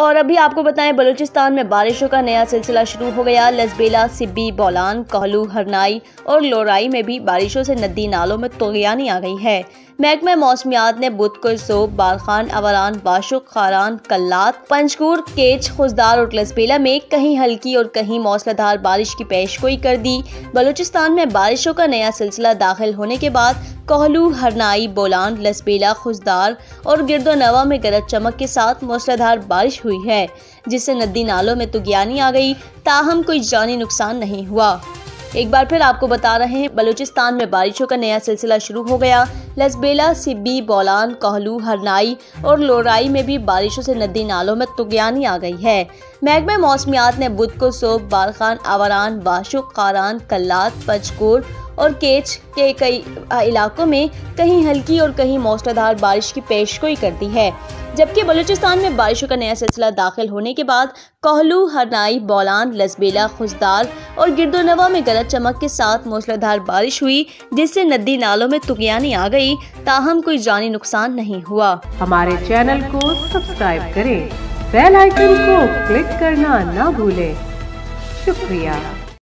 और अभी आपको बताएं बलूचिस्तान में बारिशों का नया सिलसिला शुरू हो गया। लसबेला, सिबी, बोलान, कोहलू, हरनाई और लोराई में भी बारिशों से नदी नालों में तोगयानी आ गई है। महकमा मौसमियात ने बुध को सोब, बारखान, अवरान, बाशु, खारान, कलात, पंचगूर, केच, खुजदार और लसबेला में कहीं हल्की और कहीं मौसलाधार बारिश की पेशगोई कर दी। बलूचिस्तान में बारिशों का नया सिलसिला दाखिल होने के बाद कोहलू, हरनाई, बोलान, लसबेला, खुजदार और गिरदोनवा में गरज चमक के साथ मौसलाधार बारिश हुई है, जिससे नदी नालों में तुगियानी आ गई। ताहम कोई जानी नुकसान नहीं हुआ। एक बार फिर आपको बता रहे हैं, बलूचिस्तान में बारिशों का नया सिलसिला शुरू हो गया। लसबेला, सिब्बी, बोलान, कोहलू, हरनाई और लोराई में भी बारिशों से नदी नालों में तुगियानी आ गई है। महकमा मौसमियात ने बुध को सोब, बारखान, अवरान, बाशु, खारान, कलात, पंचगूर और केच के कई इलाकों में कहीं हल्की और कहीं मौसलाधार बारिश की पेशगोई कर दी है, जबकि बलूचिस्तान में बारिशों का नया सिलसिला दाखिल होने के बाद कोहलू, हरनाई, बोलान, लसबेला, खुजदार और गिरदोनवा में गरज चमक के साथ मौसलाधार बारिश हुई, जिससे नदी नालों में तुगियानी आ गई। ताहम कोई जानी नुकसान नहीं हुआ। हमारे चैनल को सब्सक्राइब करें, बेल आइकन को क्लिक करना ना भूलें। शुक्रिया।